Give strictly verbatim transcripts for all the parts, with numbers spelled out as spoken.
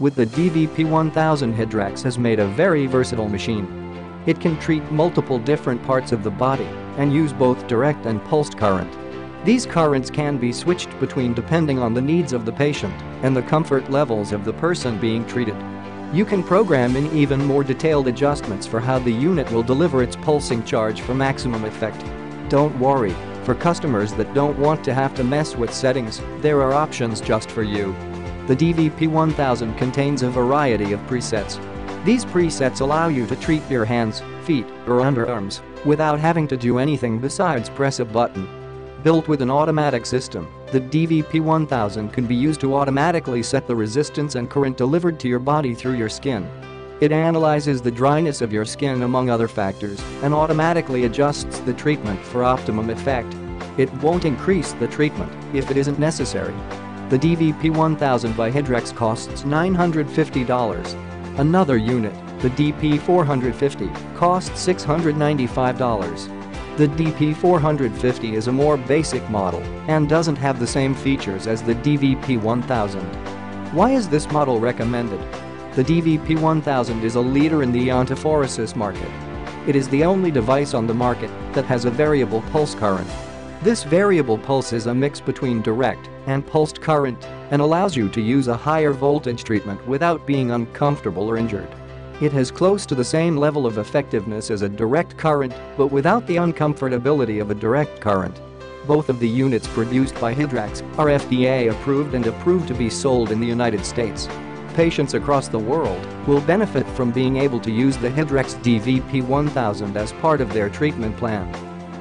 with the D V P one thousand, Hidrex has made a very versatile machine. It can treat multiple different parts of the body and use both direct and pulsed current. These currents can be switched between depending on the needs of the patient and the comfort levels of the person being treated. You can program in even more detailed adjustments for how the unit will deliver its pulsing charge for maximum effect. Don't worry, for customers that don't want to have to mess with settings, there are options just for you. The D V P one thousand contains a variety of presets. These presets allow you to treat your hands, feet, or underarms without having to do anything besides press a button. Built with an automatic system, the D V P one thousand can be used to automatically set the resistance and current delivered to your body through your skin. It analyzes the dryness of your skin among other factors and automatically adjusts the treatment for optimum effect. It won't increase the treatment if it isn't necessary. The D V P one thousand by Hidrex costs nine hundred fifty dollars. Another unit, the D P four fifty, costs six hundred ninety-five dollars. The D P four fifty is a more basic model and doesn't have the same features as the D V P one thousand. Why is this model recommended? The D V P one thousand is a leader in the iontophoresis market. It is the only device on the market that has a variable pulse current. This variable pulse is a mix between direct and pulsed current and allows you to use a higher voltage treatment without being uncomfortable or injured. It has close to the same level of effectiveness as a direct current, but without the uncomfortability of a direct current. Both of the units produced by Hidrex are F D A approved and approved to be sold in the United States. Patients across the world will benefit from being able to use the Hidrex D V P one thousand as part of their treatment plan.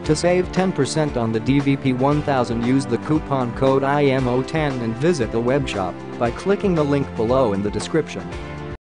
To save ten percent on the D V P one thousand, use the coupon code I M O ten and visit the webshop by clicking the link below in the description.